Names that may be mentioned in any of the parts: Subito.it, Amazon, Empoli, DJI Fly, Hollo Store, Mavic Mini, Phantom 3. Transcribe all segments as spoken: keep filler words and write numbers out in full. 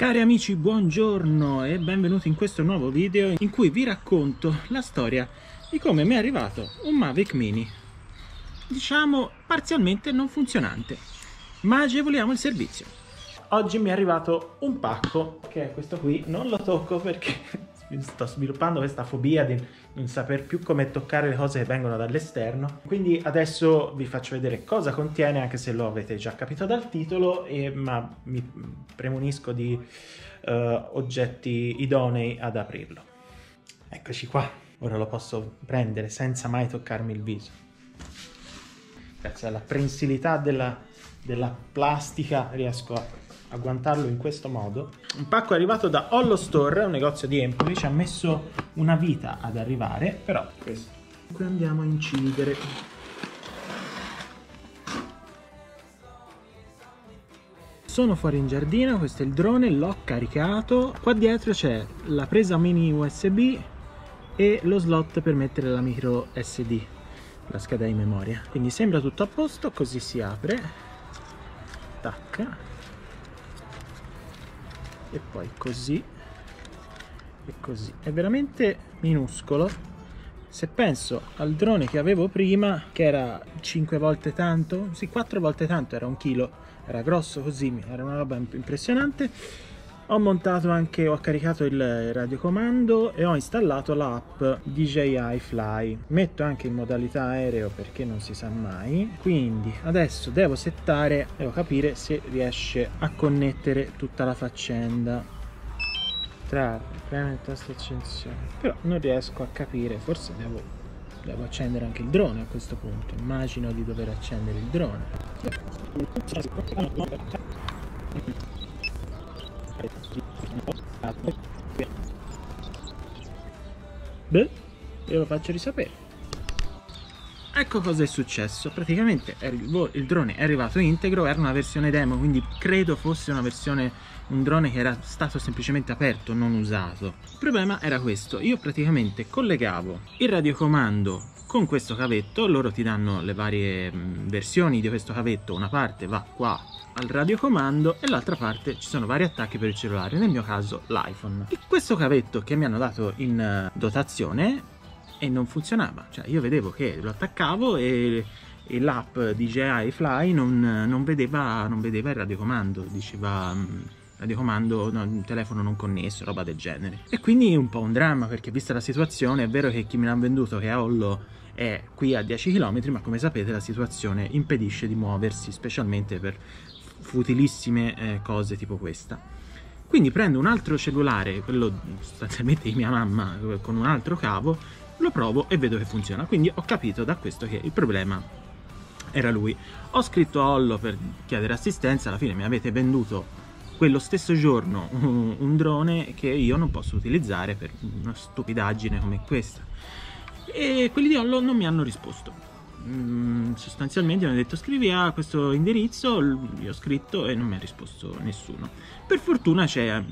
Cari amici, buongiorno e benvenuti in questo nuovo video in cui vi racconto la storia di come mi è arrivato un Mavic Mini, diciamo parzialmente non funzionante, ma agevoliamo il servizio. Oggi mi è arrivato un pacco, che è questo qui, non lo tocco perché sto sviluppando questa fobia di non saper più come toccare le cose che vengono dall'esterno, quindi adesso vi faccio vedere cosa contiene, anche se lo avete già capito dal titolo, e, ma mi premunisco di uh, oggetti idonei ad aprirlo. Eccoci qua, ora lo posso prendere senza mai toccarmi il viso. Grazie alla prensilità della, della plastica riesco a agguantarlo in questo modo. Un pacco è arrivato da Hollo Store, un negozio di Empoli, ci ha messo una vita ad arrivare, però questo. Qui andiamo a incidere. Sono fuori in giardino, questo è il drone, l'ho caricato. Qua dietro c'è la presa mini U S B e lo slot per mettere la micro S D, la scheda di memoria. Quindi sembra tutto a posto, così si apre. Tacca. E poi così e così, è veramente minuscolo. Se penso al drone che avevo prima, che era cinque volte tanto, sì, quattro volte tanto, era un chilo, era grosso così, era una roba impressionante. Ho montato anche, ho caricato il radiocomando e ho installato l'app D J I Fly. Metto anche in modalità aereo perché non si sa mai. Quindi adesso devo settare, devo capire se riesce a connettere tutta la faccenda. Trarre, premo il tasto accensione. Però non riesco a capire, forse devo, devo accendere anche il drone a questo punto. Immagino di dover accendere il drone. Beh, ve lo faccio risapere. Ecco cosa è successo. Praticamente il drone è arrivato integro, era una versione demo, quindi credo fosse una versione, un drone che era stato semplicemente aperto, non usato. Il problema era questo: io praticamente collegavo il radiocomando con questo cavetto, loro ti danno le varie versioni di questo cavetto, una parte va qua al radiocomando e l'altra parte ci sono vari attacchi per il cellulare, nel mio caso l'iPhone. E questo cavetto che mi hanno dato in dotazione e non funzionava, cioè io vedevo che lo attaccavo e, e l'app D J I Fly non, non, vedeva, non vedeva il radiocomando, diceva... radiocomando, no, telefono non connesso, roba del genere. E quindi un po' un dramma, perché vista la situazione è vero che chi me l'ha venduto, che a Hollo, è qui a dieci chilometri, ma come sapete la situazione impedisce di muoversi, specialmente per futilissime eh, cose tipo questa. Quindi prendo un altro cellulare, quello sostanzialmente di mia mamma, con un altro cavo, lo provo e vedo che funziona. Quindi ho capito da questo che il problema era lui. Ho scritto a Hollo per chiedere assistenza, alla fine mi avete venduto quello stesso giorno un drone che io non posso utilizzare per una stupidaggine come questa, e quelli di Hollo non mi hanno risposto. Mm, sostanzialmente mi hanno detto scrivi a questo indirizzo, io ho scritto e non mi ha risposto nessuno. Per fortuna c'è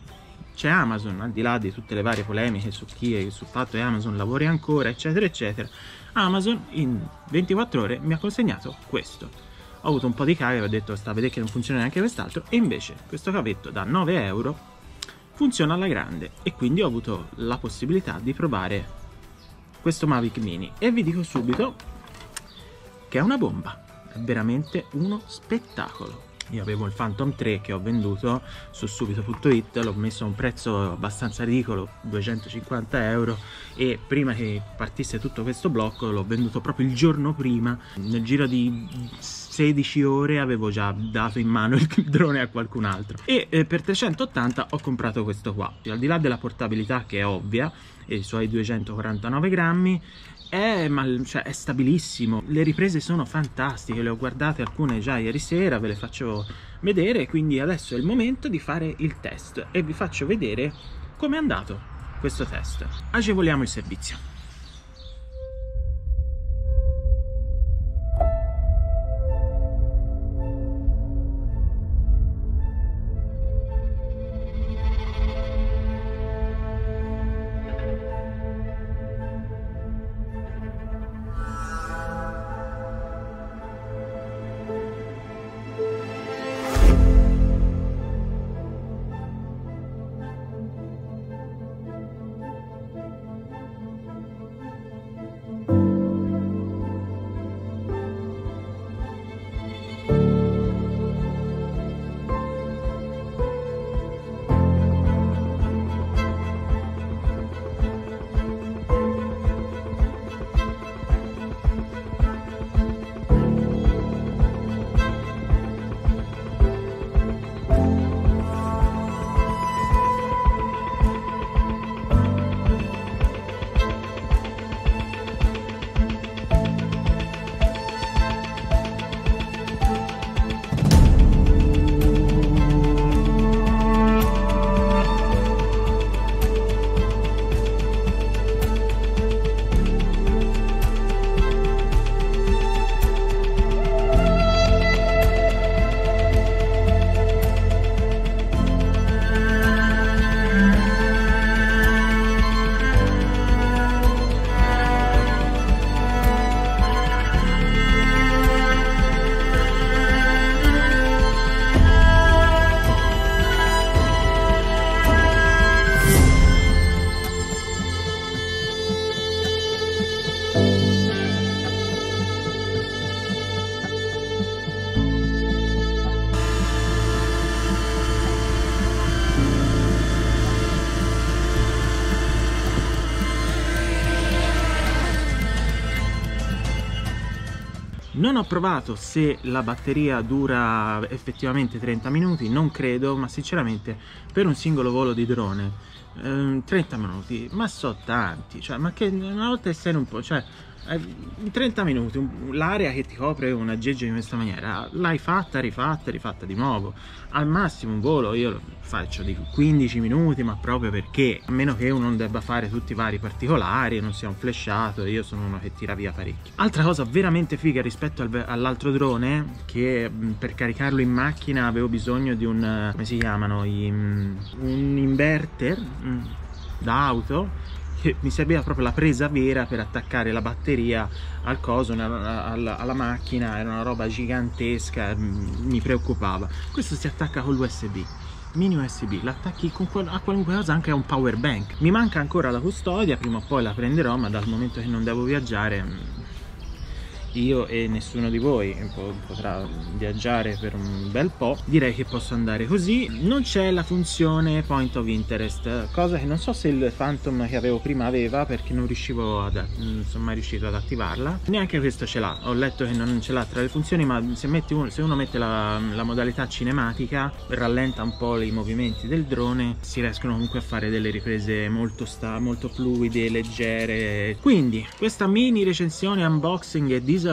c'è Amazon, al di là di tutte le varie polemiche su chi è, sul fatto che Amazon lavori ancora eccetera eccetera. Amazon in ventiquattro ore mi ha consegnato questo. Ho avuto un po' di cavia, ho detto sta a vedere che non funziona neanche quest'altro, e invece questo cavetto da nove euro funziona alla grande, e quindi ho avuto la possibilità di provare questo Mavic Mini e vi dico subito che è una bomba, è veramente uno spettacolo. Io avevo il Phantom tre che ho venduto su Subito punto it, l'ho messo a un prezzo abbastanza ridicolo, duecentocinquanta euro, e prima che partisse tutto questo blocco l'ho venduto proprio il giorno prima. Nel giro di sedici ore avevo già dato in mano il drone a qualcun altro, e eh, per trecentottanta ho comprato questo qua. Al di là della portabilità, che è ovvia, e i suoi duecentoquarantanove grammi, È, ma, cioè, è stabilissimo, le riprese sono fantastiche, le ho guardate alcune già ieri sera, ve le faccio vedere, quindi adesso è il momento di fare il test e vi faccio vedere com'è andato questo test. Agevoliamo il servizio. Non ho provato se la batteria dura effettivamente trenta minuti, non credo, ma sinceramente per un singolo volo di drone ehm, trenta minuti, ma so tanti, cioè, ma che una volta essere un po', cioè in trenta minuti l'area che ti copre un aggeggio in questa maniera l'hai fatta, rifatta, rifatta di nuovo. Al massimo un volo io lo faccio di quindici minuti, ma proprio perché, a meno che uno non debba fare tutti i vari particolari, non sia un flashato, io sono uno che tira via parecchio. Altra cosa veramente figa rispetto al, all'altro drone, che per caricarlo in macchina avevo bisogno di un, come si chiamano, un inverter da auto, che mi serviva proprio la presa vera per attaccare la batteria al coso, alla, alla macchina. Era una roba gigantesca, mi preoccupava. Questo si attacca con l'U S B, mini U S B, l'attacchi a qualunque cosa, anche a un power bank. Mi manca ancora la custodia, prima o poi la prenderò, ma dal momento che non devo viaggiare, io e nessuno di voi potrà viaggiare per un bel po', direi che posso andare così. Non c'è la funzione point of interest, cosa che non so se il Phantom che avevo prima aveva, perché non riuscivo ad, non sono mai riuscito ad attivarla. Neanche questo ce l'ha, ho letto che non ce l'ha tra le funzioni, ma se, metti uno, se uno mette la, la modalità cinematica, rallenta un po' i movimenti del drone, si riescono comunque a fare delle riprese molto, sta, molto fluide, leggere. Quindi questa mini recensione, unboxing e disavventura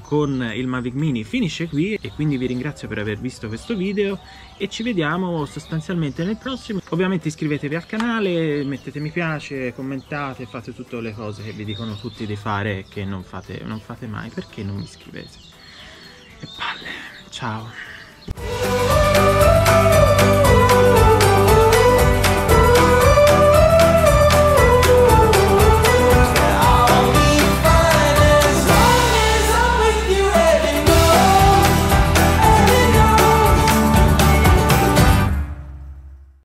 con il Mavic Mini finisce qui, e quindi vi ringrazio per aver visto questo video e ci vediamo sostanzialmente nel prossimo. Ovviamente iscrivetevi al canale, mettete mi piace, commentate, fate tutte le cose che vi dicono tutti di fare e che non fate, non fate mai perché non vi iscrivete. E palle, ciao.